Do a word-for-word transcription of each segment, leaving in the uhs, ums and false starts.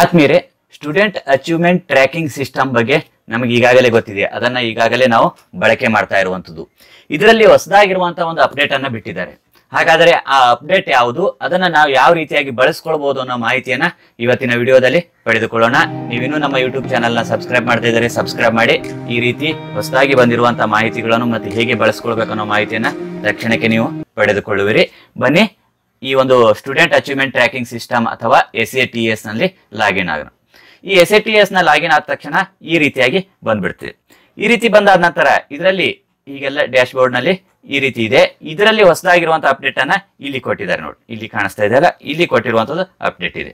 ಆತ್ಮೀಯರೇ, student achievement tracking system ಬಗ್ಗೆ ನಮಗೆ ಈಗಾಗಲೇ ಗೊತ್ತಿದೆ, ಅದನ್ನ ಈಗಾಗಲೇ ನಾವು ಬಳಕೆ ಮಾಡ್ತಾ ಇರುವಂತದ್ದು. ಇದರಲ್ಲಿ ಹೊಸದಾಗಿರುವಂತಹ ಒಂದು ಅಪ್ಡೇಟ್ ಅನ್ನ ಬಿಟ್ಟಿದ್ದಾರೆ. ಹಾಗಾದರೆ ಆ ಅಪ್ಡೇಟ್ ಯಾವುದು, ಅದನ್ನ ನಾವು ಯಾವ ರೀತಿಯಾಗಿ ಬಳಸ್ಕೊಳ್ಬಹುದು ಅನ್ನೋ ಮಾಹಿತಿಯನ್ನ ಇವತ್ತಿನ ವಿಡಿಯೋದಲ್ಲಿ ಪಡೆದುಕೊಳ್ಳೋಣ. ನೀವಿನ್ನೂ ನಮ್ಮ ಯೂಟ್ಯೂಬ್ ಚಾನಲ್ ನ ಸಬ್ಸ್ಕ್ರೈಬ್ ಮಾಡ್ತಾ ಇದ್ದಾರೆ, ಸಬ್ಸ್ಕ್ರೈಬ್ ಮಾಡಿ. ಈ ರೀತಿ ಹೊಸದಾಗಿ ಬಂದಿರುವಂತಹ ಮಾಹಿತಿಗಳನ್ನು ಮತ್ತೆ ಹೇಗೆ ಬಳಸ್ಕೊಳ್ಬೇಕು ಅನ್ನೋ ಮಾಹಿತಿಯನ್ನ ತಕ್ಷಣಕ್ಕೆ ನೀವು ಪಡೆದುಕೊಳ್ಳುವಿರಿ. ಬನ್ನಿ, ಈ ಒಂದು ಸ್ಟೂಡೆಂಟ್ ಅಚೀವ್ಮೆಂಟ್ ಟ್ರ್ಯಾಕಿಂಗ್ ಸಿಸ್ಟಮ್ ಅಥವಾ ಎಸ್ ಎ ಟಿ ಎಸ್ ನಲ್ಲಿ ಲಾಗಿನ್ ಆಗೋಣ. ಈ ಎಸ್ ಎ ಟಿ ಎಸ್ ನ ಲಾಗಿನ್ ಆದ ತಕ್ಷಣ ಈ ರೀತಿಯಾಗಿ ಬಂದ್ಬಿಡ್ತೀವಿ. ಈ ರೀತಿ ಬಂದಾದ ನಂತರ ಇದರಲ್ಲಿ ಈಗೆಲ್ಲ ಡ್ಯಾಶ್ ಬೋರ್ಡ್ ನಲ್ಲಿ ಈ ರೀತಿ ಇದೆ. ಇದರಲ್ಲಿ ಹೊಸದಾಗಿರುವಂತಹ ಅಪ್ಡೇಟ್ ಅನ್ನ ಇಲ್ಲಿ ಕೊಟ್ಟಿದ್ದಾರೆ. ನೋಡಿ, ಇಲ್ಲಿ ಕಾಣಿಸ್ತಾ ಇದೆಯಲ್ಲ, ಇಲ್ಲಿ ಕೊಟ್ಟಿರುವಂತದ್ದು ಅಪ್ಡೇಟ್ ಇದೆ.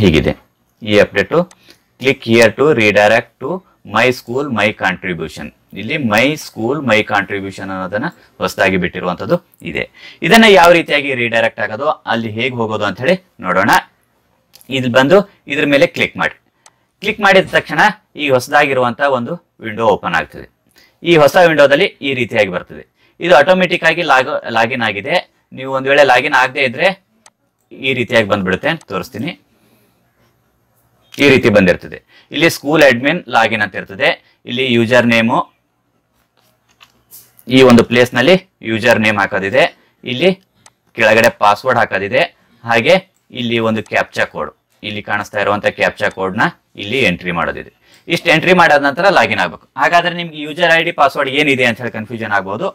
ಹೀಗಿದೆ ಈ update. Click here to redirect to my school my contribution. ಇಲ್ಲಿ ಮೈ ಸ್ಕೂಲ್ ಮೈ ಕಾಂಟ್ರಿಬ್ಯೂಷನ್ ಅನ್ನೋದನ್ನ ಹೊಸದಾಗಿ ಬಿಟ್ಟಿರುವಂತದ್ದು ಇದೆ. ಇದನ್ನ ಯಾವ ರೀತಿಯಾಗಿ ರಿಡೈರೆಕ್ಟ್ ಆಗೋದು, ಅಲ್ಲಿ ಹೇಗೆ ಹೋಗೋದು ಅಂತ ಹೇಳಿ ನೋಡೋಣ. ಇದು ಬಂದು ಇದ್ರ ಮೇಲೆ ಕ್ಲಿಕ್ ಮಾಡಿ. ಕ್ಲಿಕ್ ಮಾಡಿದ ತಕ್ಷಣ ಈ ಹೊಸದಾಗಿರುವಂತಹ ಒಂದು ವಿಂಡೋ ಓಪನ್ ಆಗ್ತದೆ. ಈ ಹೊಸ ವಿಂಡೋದಲ್ಲಿ ಈ ರೀತಿಯಾಗಿ ಬರ್ತದೆ. ಇದು ಆಟೋಮೆಟಿಕ್ ಆಗಿ ಲಾಗ್ ಲಾಗಿನ್ ಆಗಿದೆ. ನೀವು ಒಂದ್ ವೇಳೆ ಲಾಗಿನ್ ಆಗದೆ ಇದ್ರೆ ಈ ರೀತಿಯಾಗಿ ಬಂದ್ಬಿಡುತ್ತೆ, ತೋರಿಸ್ತೀನಿ. ಈ ರೀತಿ ಬಂದಿರ್ತದೆ. ಇಲ್ಲಿ ಸ್ಕೂಲ್ ಅಡ್ಮಿನ್ ಲಾಗಿನ್ ಅಂತ ಇರ್ತದೆ. ಇಲ್ಲಿ ಯೂಸರ್ ನೇಮು, ಈ ಒಂದು ಪ್ಲೇಸ್ ನಲ್ಲಿ ಯೂಸರ್ ನೇಮ್ ಹಾಕೋದಿದೆ. ಇಲ್ಲಿ ಕೆಳಗಡೆ ಪಾಸ್ವರ್ಡ್ ಹಾಕೋದಿದೆ. ಹಾಗೆ ಇಲ್ಲಿ ಒಂದು ಕ್ಯಾಪ್ಚಾ ಕೋಡ್, ಇಲ್ಲಿ ಕಾಣಿಸ್ತಾ ಇರುವಂತಹ ಕ್ಯಾಪ್ಚಾ ಕೋಡ್ ನ ಇಲ್ಲಿ ಎಂಟ್ರಿ ಮಾಡೋದಿದೆ. ಇಷ್ಟು ಎಂಟ್ರಿ ಮಾಡಿದ ನಂತರ ಲಾಗಿನ್ ಆಗ್ಬೇಕು. ಹಾಗಾದ್ರೆ ನಿಮ್ಗೆ ಯೂಸರ್ ಐ ಡಿ ಪಾಸ್ವರ್ಡ್ ಏನಿದೆ ಅಂತ ಹೇಳಿ ಕನ್ಫ್ಯೂಷನ್ ಆಗ್ಬೋದು.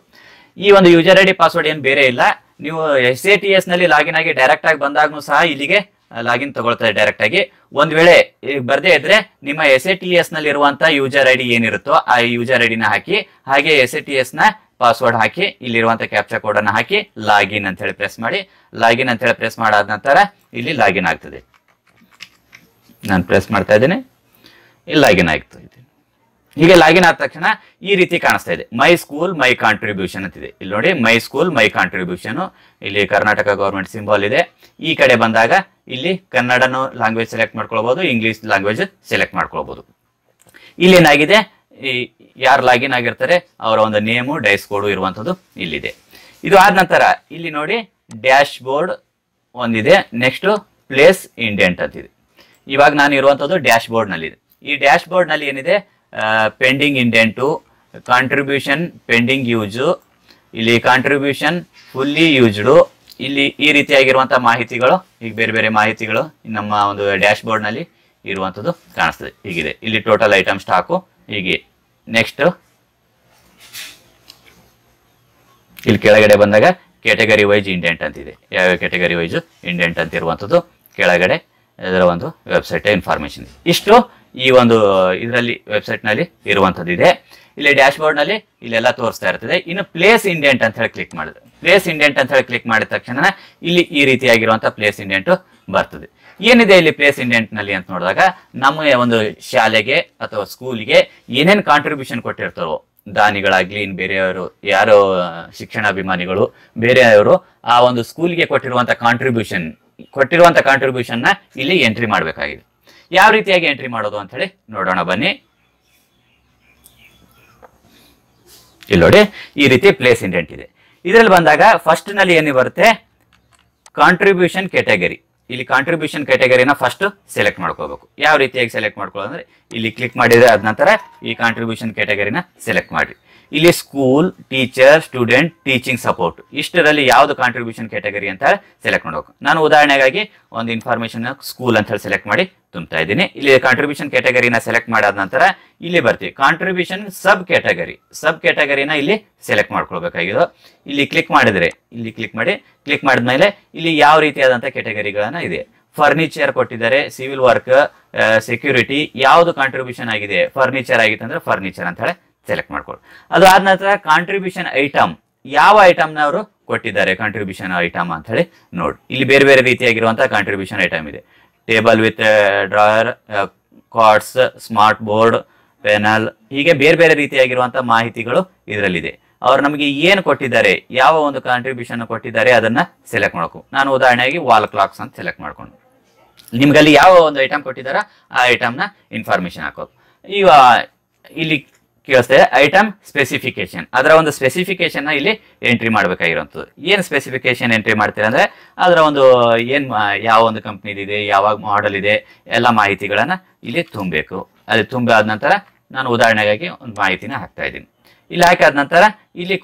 ಈ ಒಂದು ಯೂಸರ್ ಐ ಡಿ ಪಾಸ್ವರ್ಡ್ ಏನ್ ಬೇರೆ ಇಲ್ಲ. ನೀವು ಎಸ್ ಎ ಟಿ ಎಸ್ ನಲ್ಲಿ ಲಾಗಿನ್ ಆಗಿ ಡೈರೆಕ್ಟ್ ಆಗಿ ಬಂದಾಗ್ನೂ ಸಹ ಇಲ್ಲಿಗೆ ಲಾಗಿನ್ ತಗೊಳ್ತಾರೆ ಡೈರೆಕ್ಟ್ ಆಗಿ. ಒಂದ್ ವೇಳೆ ಬರ್ದೇ ಇದ್ರೆ ನಿಮ್ಮ ಎಸ್ ಎ ಟಿ ಎಸ್ ನಲ್ಲಿ ಇರುವಂತಹ ಯೂಸರ್ ಐ ಡಿ ಏನಿರುತ್ತೋ ಆ ಯೂಸರ್ ಐ ಡಿನ ಹಾಕಿ, ಹಾಗೆ ಎಸ್ ಎ ಟಿ ಎಸ್ ನ ಪಾಸ್ವರ್ಡ್ ಹಾಕಿ, ಇಲ್ಲಿರುವಂತಹ ಕ್ಯಾಪ್ಚಾ ಕೋಡ್ ಅನ್ನ ಹಾಕಿ ಲಾಗಿನ್ ಅಂತ ಹೇಳಿ ಪ್ರೆಸ್ ಮಾಡಿ. ಲಾಗಿನ್ ಅಂತ ಹೇಳಿ ಪ್ರೆಸ್ ಮಾಡಾದ ನಂತರ ಇಲ್ಲಿ ಲಾಗಿನ್ ಆಗ್ತದೆ. ನಾನು ಪ್ರೆಸ್ ಮಾಡ್ತಾ ಇದ್ದೇನೆ, ಇಲ್ಲಿ ಲಾಗಿನ್ ಆಗ್ತಾ ಇದೆ. ಹೀಗೆ ಲಾಗಿನ್ ಆದ ತಕ್ಷಣ ಈ ರೀತಿ ಕಾಣಿಸ್ತಾ ಇದೆ. ಮೈ ಸ್ಕೂಲ್ ಮೈ ಕಾಂಟ್ರಿಬ್ಯೂಷನ್ ಅಂತಿದೆ. ಇಲ್ಲಿ ನೋಡಿ, ಮೈ ಸ್ಕೂಲ್ ಮೈ ಕಾಂಟ್ರಿಬ್ಯೂಷನ್. ಇಲ್ಲಿ ಕರ್ನಾಟಕ ಗವರ್ಮೆಂಟ್ ಸಿಂಬಾಲ್ ಇದೆ. ಈ ಕಡೆ ಬಂದಾಗ ಇಲ್ಲಿ ಕನ್ನಡನೂ ಲ್ಯಾಂಗ್ವೇಜ್ ಸೆಲೆಕ್ಟ್ ಮಾಡ್ಕೊಳ್ಬಹುದು, ಇಂಗ್ಲಿಷ್ ಲ್ಯಾಂಗ್ವೇಜ್ ಸೆಲೆಕ್ಟ್ ಮಾಡ್ಕೊಳ್ಬಹುದು. ಇಲ್ಲಿ ಏನಾಗಿದೆ, ಈ ಯಾರು ಲಾಗಿನ್ ಆಗಿರ್ತಾರೆ ಅವರ ಒಂದು ನೇಮು ಡೈಸ್ ಕೋಡು ಇರುವಂತದ್ದು ಇಲ್ಲಿದೆ. ಇದು ಆದ ನಂತರ ಇಲ್ಲಿ ನೋಡಿ ಡ್ಯಾಶ್ ಬೋರ್ಡ್ ಒಂದಿದೆ. ನೆಕ್ಸ್ಟ್ ಪ್ಲೇಸ್ ಇಂಡೆಂಟ್ ಅಂತಿದೆ. ಇವಾಗ ನಾನು ಇರುವಂತದ್ದು ಡ್ಯಾಶ್ ಬೋರ್ಡ್ ನಲ್ಲಿ ಇದೆ. ಈ ಡ್ಯಾಶ್ ಬೋರ್ಡ್ ನಲ್ಲಿ ಏನಿದೆ, pending indent, contribution pending use, ಇಲ್ಲಿ ಕಾಂಟ್ರಿಬ್ಯೂಷನ್ ಫುಲ್ಲಿ ಯೂಸ್ಡು, ಇಲ್ಲಿ ಈ ರೀತಿಯಾಗಿರುವಂತಹ ಮಾಹಿತಿಗಳು, ಈಗ ಬೇರೆ ಬೇರೆ ಮಾಹಿತಿಗಳು ನಮ್ಮ ಒಂದು ಡ್ಯಾಶ್ ಬೋರ್ಡ್ ನಲ್ಲಿ ಇರುವಂತದ್ದು ಕಾಣಿಸ್ತದೆ. ಹೀಗಿದೆ ಇಲ್ಲಿ ಟೋಟಲ್ ಐಟಮ್ ಸ್ಟಾಕು. ಹೀಗೆ ನೆಕ್ಸ್ಟ್ ಇಲ್ಲಿ ಕೆಳಗಡೆ ಬಂದಾಗ ಕ್ಯಾಟಗರಿ ವೈಸ್ ಇಂಡೆಂಟ್ ಅಂತಿದೆ. ಯಾವ್ಯಾವ ಕ್ಯಾಟಗರಿ ವೈಸ್ ಇಂಡೆಂಟ್ ಅಂತ ಇರುವಂಥದ್ದು ಕೆಳಗಡೆ ಇದರ ಒಂದು ವೆಬ್ಸೈಟ್ ಇನ್ಫಾರ್ಮೇಶನ್. ಇಷ್ಟು ಈ ಒಂದು ಇದರಲ್ಲಿ ವೆಬ್ಸೈಟ್ ನಲ್ಲಿ ಇರುವಂತದ್ದು ಇದೆ. ಇಲ್ಲಿ ಡ್ಯಾಶ್ ಬೋರ್ಡ್ ನಲ್ಲಿ ಇಲ್ಲೆಲ್ಲ ತೋರಿಸ್ತಾ ಇರ್ತದೆ. ಇನ್ನು ಪ್ಲೇಸ್ ಇಂಡೆಂಟ್ ಅಂತ ಹೇಳಿ ಕ್ಲಿಕ್ ಮಾಡಿದ್ರೆ, ಪ್ಲೇಸ್ ಇಂಡೆಂಟ್ ಅಂತ ಹೇಳಿ ಕ್ಲಿಕ್ ಮಾಡಿದ ತಕ್ಷಣ ಇಲ್ಲಿ ಈ ರೀತಿಯಾಗಿರುವಂತಹ ಪ್ಲೇಸ್ ಇಂಡೆಂಟ್ ಬರ್ತದೆ. ಏನಿದೆ ಇಲ್ಲಿ ಪ್ಲೇಸ್ ಇಂಡೆಂಟ್ ನಲ್ಲಿ ಅಂತ ನೋಡಿದಾಗ, ನಮ್ಮ ಒಂದು ಶಾಲೆಗೆ ಅಥವಾ ಸ್ಕೂಲ್ಗೆ ಏನೇನ್ ಕಾಂಟ್ರಿಬ್ಯೂಷನ್ ಕೊಟ್ಟಿರ್ತಾರೋ, ದಾನಿಗಳಾಗ್ಲಿ ಇನ್ ಬೇರೆಯವರು ಯಾರೋ ಶಿಕ್ಷಣಾಭಿಮಾನಿಗಳು ಬೇರೆಯವರು ಆ ಒಂದು ಸ್ಕೂಲ್ಗೆ ಕೊಟ್ಟಿರುವಂತಹ ಕಾಂಟ್ರಿಬ್ಯೂಷನ್ ಕೊಟ್ಟಿರುವಂತಹ ಕಾಂಟ್ರಿಬ್ಯೂಷನ್ ನ ಇಲ್ಲಿ ಎಂಟ್ರಿ ಮಾಡಬೇಕಾಗಿದೆ. ಯಾವ ರೀತಿಯಾಗಿ ಎಂಟ್ರಿ ಮಾಡೋದು ಅಂತ ಹೇಳಿ ನೋಡೋಣ ಬನ್ನಿ. ಇಲ್ಲಿ ನೋಡಿ ಈ ರೀತಿ ಪ್ಲೇಸ್ ಇಂಡೆಂಟ್ ಇದೆ. ಇದರಲ್ಲಿ ಬಂದಾಗ ಫಸ್ಟ್ ನಲ್ಲಿ ಏನು ಬರುತ್ತೆ, ಕಾಂಟ್ರಿಬ್ಯೂಷನ್ ಕ್ಯಾಟಗರಿ. ಇಲ್ಲಿ ಕಾಂಟ್ರಿಬ್ಯೂಷನ್ ಕ್ಯಾಟಗರಿನ ಫಸ್ಟ್ ಸೆಲೆಕ್ಟ್ ಮಾಡ್ಕೋಬೇಕು. ಯಾವ ರೀತಿಯಾಗಿ ಸೆಲೆಕ್ಟ್ ಮಾಡ್ಕೊಳ್ಳೋದಂದ್ರೆ ಇಲ್ಲಿ ಕ್ಲಿಕ್ ಮಾಡಿದ್ರೆ ಅದ ನಂತರ ಈ ಕಾಂಟ್ರಿಬ್ಯೂಷನ್ ಕ್ಯಾಟಗರಿನ ಸೆಲೆಕ್ಟ್ ಮಾಡಿ. ಇಲ್ಲಿ school, teacher, student, teaching support, ಇಷ್ಟರಲ್ಲಿ ಯಾವ್ದು ಕಾಂಟ್ರಿಬ್ಯೂಷನ್ ಕ್ಯಾಟಗರಿ ಅಂತ ಸೆಲೆಕ್ಟ್ ಮಾಡಬೇಕು. ನಾನು ಉದಾಹರಣೆಗಾಗಿ ಒಂದು ಇನ್ಫಾರ್ಮೇಶನ್ ಸ್ಕೂಲ್ ಅಂತ ಹೇಳಿ ಸೆಲೆಕ್ಟ್ ಮಾಡಿ ತುಂಬ್ತಾ ಇದ್ದೀನಿ. ಇಲ್ಲಿ ಕಾಂಟ್ರಿಬ್ಯೂಷನ್ ಕ್ಯಾಟಗರಿನ ಸೆಲೆಕ್ಟ್ ಮಾಡಾದ ನಂತರ ಇಲ್ಲಿ ಬರ್ತೀವಿ ಕಾಂಟ್ರಿಬ್ಯೂಷನ್ ಸಬ್ ಕ್ಯಾಟಗರಿ. ಸಬ್ ಕ್ಯಾಟಗರಿನ ಇಲ್ಲಿ ಸೆಲೆಕ್ಟ್ ಮಾಡ್ಕೊಳ್ಬೇಕಾಗಿದ್ದು, ಇಲ್ಲಿ ಕ್ಲಿಕ್ ಮಾಡಿದ್ರೆ, ಇಲ್ಲಿ ಕ್ಲಿಕ್ ಮಾಡಿ, ಕ್ಲಿಕ್ ಮಾಡಿದ್ಮೇಲೆ ಇಲ್ಲಿ ಯಾವ ರೀತಿಯಾದಂತಹ ಕ್ಯಾಟಗರಿಗಳನ್ನ ಇದೆ, ಫರ್ನಿಚರ್ ಕೊಟ್ಟಿದ್ದಾರೆ, ಸಿವಿಲ್ ವರ್ಕ್, ಸೆಕ್ಯೂರಿಟಿ, ಯಾವ್ದು ಕಾಂಟ್ರಿಬ್ಯೂಷನ್ ಆಗಿದೆ. ಫರ್ನಿಚರ್ ಆಗಿತ್ತು ಅಂದ್ರೆ ಫರ್ನಿಚರ್ ಅಂತ ಹೇಳಿ ಸೆಲೆಕ್ಟ್ ಮಾಡ್ಕೊಳ್ಳಿ. ಅದು ಆದ ನಂತರ ಕಾಂಟ್ರಿಬ್ಯೂಷನ್ ಐಟಮ್, ಯಾವ ಐಟಮ್ನ ಅವರು ಕೊಟ್ಟಿದ್ದಾರೆ ಕಾಂಟ್ರಿಬ್ಯೂಷನ್ ಐಟಮ್ ಅಂತ ಹೇಳಿ ನೋಡಿ. ಇಲ್ಲಿ ಬೇರೆ ಬೇರೆ ರೀತಿಯಾಗಿರುವಂತಹ ಕಾಂಟ್ರಿಬ್ಯೂಷನ್ ಐಟಮ್ ಇದೆ. Table with drawer, cards, smart board, panel, ಹೀಗೆ ಬೇರೆ ಬೇರೆ ರೀತಿಯಾಗಿರುವಂತಹ ಮಾಹಿತಿಗಳು ಇದರಲ್ಲಿದೆ. ಅವ್ರು ನಮಗೆ ಏನು ಕೊಟ್ಟಿದ್ದಾರೆ, ಯಾವ ಒಂದು ಕಾಂಟ್ರಿಬ್ಯೂಷನ್ ಕೊಟ್ಟಿದ್ದಾರೆ ಅದನ್ನ ಸೆಲೆಕ್ಟ್ ಮಾಡ್ಕೊ. ನಾನು ಉದಾಹರಣೆಯಾಗಿ ವಾಲ್ ಕ್ಲಾಕ್ಸ್ ಅಂತ ಸೆಲೆಕ್ಟ್ ಮಾಡ್ಕೊಂಡು ನಿಮ್ಗೆ ಅಲ್ಲಿ ಯಾವ ಒಂದು ಐಟಮ್ ಕೊಟ್ಟಿದಾರ ಆ ಐಟಮ್ನ ಇನ್ಫಾರ್ಮೇಶನ್ ಹಾಕೋದು. ಈಗ ಇಲ್ಲಿ ಕೇಳಿಸ್ತಾ ಇದೆ ಐಟಮ್ ಸ್ಪೆಸಿಫಿಕೇಶನ್. ಅದರ ಒಂದು ಸ್ಪೆಸಿಫಿಕೇಶನ್ ಇಲ್ಲಿ ಎಂಟ್ರಿ ಮಾಡಬೇಕಾಗಿರುವಂಥದ್ದು. ಏನು ಸ್ಪೆಸಿಫಿಕೇಶನ್ ಎಂಟ್ರಿ ಮಾಡ್ತೀರ ಅಂದರೆ ಅದರ ಒಂದು ಏನು ಯಾವ ಒಂದು ಕಂಪ್ನಿದಿದೆ, ಯಾವಾಗ ಮಾಡೆಲ್ ಇದೆ, ಎಲ್ಲ ಮಾಹಿತಿಗಳನ್ನು ಇಲ್ಲಿ ತುಂಬಬೇಕು. ಅಲ್ಲಿ ತುಂಬಾದ ನಂತರ ನಾನು ಉದಾಹರಣೆಗಾಗಿ ಒಂದು ಮಾಹಿತಿನ ಹಾಕ್ತಾ ಇದ್ದೀನಿ. ಇಲ್ಲಿ ಹಾಕಾದ ನಂತರ ಇಲ್ಲಿ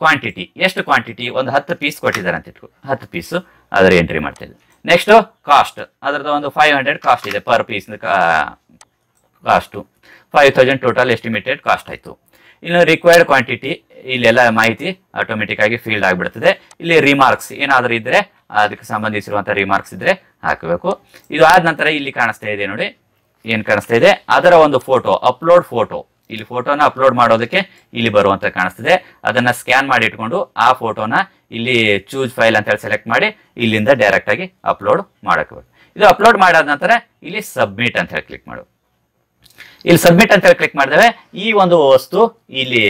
ಕ್ವಾಂಟಿಟಿ, ಎಷ್ಟು ಕ್ವಾಂಟಿಟಿ, ಒಂದು ಹತ್ತು ಪೀಸ್ ಕೊಟ್ಟಿದ್ದಾರೆ ಅಂತ ಇಟ್ಕೊ, ಹತ್ತು ಪೀಸು ಅದರ ಎಂಟ್ರಿ ಮಾಡ್ತಾ ಇದ್ದೀನಿ. ನೆಕ್ಸ್ಟು ಕಾಸ್ಟ್, ಅದರದ್ದು ಒಂದು ಫೈವ್ ಹಂಡ್ರೆಡ್ ಕಾಸ್ಟ್ ಇದೆ per piece cost, five thousand total estimated cost ಆಯಿತು. ಇನ್ನು ರಿಕ್ವೈರ್ಡ್ ಕ್ವಾಂಟಿಟಿ, ಇಲ್ಲೆಲ್ಲ ಮಾಹಿತಿ ಆಟೋಮೆಟಿಕ್ ಆಗಿ ಫೀಲ್ಡ್ ಆಗಿಬಿಡ್ತದೆ. ಇಲ್ಲಿ ರಿಮಾರ್ಕ್ಸ್ ಏನಾದರೂ ಇದ್ದರೆ ಅದಕ್ಕೆ ಸಂಬಂಧಿಸಿರುವಂಥ ರಿಮಾರ್ಕ್ಸ್ ಇದ್ದರೆ ಹಾಕಬೇಕು. ಇದು ಆದ ನಂತರ ಇಲ್ಲಿ ಕಾಣಿಸ್ತಾ ಇದೆ ನೋಡಿ, ಏನು ಕಾಣಿಸ್ತಾ ಇದೆ, ಅದರ ಒಂದು ಫೋಟೋ, ಅಪ್ಲೋಡ್ ಫೋಟೋ, ಇಲ್ಲಿ ಫೋಟೋನ ಅಪ್ಲೋಡ್ ಮಾಡೋದಕ್ಕೆ ಇಲ್ಲಿ ಬರುವಂತ ಕಾಣಿಸ್ತಿದೆ. ಅದನ್ನು ಸ್ಕ್ಯಾನ್ ಮಾಡಿ ಇಟ್ಕೊಂಡು ಆ ಫೋಟೋನ ಇಲ್ಲಿ ಚೂಸ್ ಫೈಲ್ ಅಂತೇಳಿ ಸೆಲೆಕ್ಟ್ ಮಾಡಿ ಇಲ್ಲಿಂದ ಡೈರೆಕ್ಟ್ ಆಗಿ ಅಪ್ಲೋಡ್ ಮಾಡಬೇಕು. ಇದು ಅಪ್ಲೋಡ್ ಮಾಡಾದ ನಂತರ ಇಲ್ಲಿ ಸಬ್ಮಿಟ್ ಅಂತ ಹೇಳಿ ಕ್ಲಿಕ್ ಮಾಡು. ಇಲ್ಲಿ ಸಬ್ಮಿಟ್ ಅಂತ ಹೇಳಿ ಕ್ಲಿಕ್ ಮಾಡಿದ್ರೆ ಈ ಒಂದು ವಸ್ತು ಇಲ್ಲಿ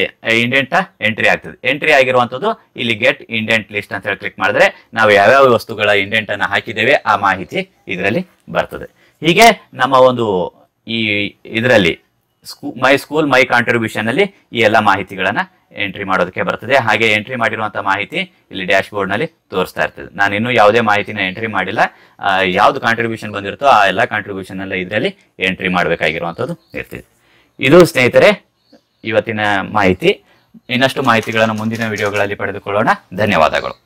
ಇಂಡೆಂಟ್ ಎಂಟ್ರಿ ಆಗ್ತದೆ. ಎಂಟ್ರಿ ಆಗಿರುವಂಥದ್ದು ಇಲ್ಲಿ ಗೆಟ್ ಇಂಡೆಂಟ್ ಲಿಸ್ಟ್ ಅಂತ ಹೇಳಿ ಕ್ಲಿಕ್ ಮಾಡಿದ್ರೆ ನಾವು ಯಾವ್ಯಾವ ವಸ್ತುಗಳ ಇಂಡೆಂಟ್ ಅನ್ನ ಹಾಕಿದ್ದೇವೆ ಆ ಮಾಹಿತಿ ಇದರಲ್ಲಿ ಬರ್ತದೆ. ಹೀಗೆ ನಮ್ಮ ಒಂದು ಈ ಇದರಲ್ಲಿ ಸ್ಕೂ ಮೈ ಸ್ಕೂಲ್ ಮೈ ಕಾಂಟ್ರಿಬ್ಯೂಷನ್ ಅಲ್ಲಿ ಈ ಎಲ್ಲ ಮಾಹಿತಿಗಳನ್ನು ಎಂಟ್ರಿ ಮಾಡೋದಕ್ಕೆ ಬರ್ತದೆ. ಹಾಗೆ ಎಂಟ್ರಿ ಮಾಡಿರುವಂಥ ಮಾಹಿತಿ ಇಲ್ಲಿ ಡ್ಯಾಶ್ ಬೋರ್ಡ್ ನಲ್ಲಿ ತೋರಿಸ್ತಾ ಇರ್ತದೆ. ನಾನು ಇನ್ನೂ ಯಾವುದೇ ಮಾಹಿತಿನ ಎಂಟ್ರಿ ಮಾಡಿಲ್ಲ, ಯಾವ್ದು ಕಾಂಟ್ರಿಬ್ಯೂಷನ್ ಬಂದಿರುತ್ತೋ ಆ ಎಲ್ಲ ಕಾಂಟ್ರಿಬ್ಯೂಷನ್ ಎಲ್ಲ ಇದರಲ್ಲಿ ಎಂಟ್ರಿ ಮಾಡಬೇಕಾಗಿರುವಂಥದ್ದು ಇರ್ತದೆ. ಇದು ಸ್ನೇಹಿತರೆ ಇವತ್ತಿನ ಮಾಹಿತಿ. ಇನ್ನಷ್ಟು ಮಾಹಿತಿಗಳನ್ನು ಮುಂದಿನ ವಿಡಿಯೋಗಳಲ್ಲಿ ಪಡೆದುಕೊಳ್ಳೋಣ. ಧನ್ಯವಾದಗಳು.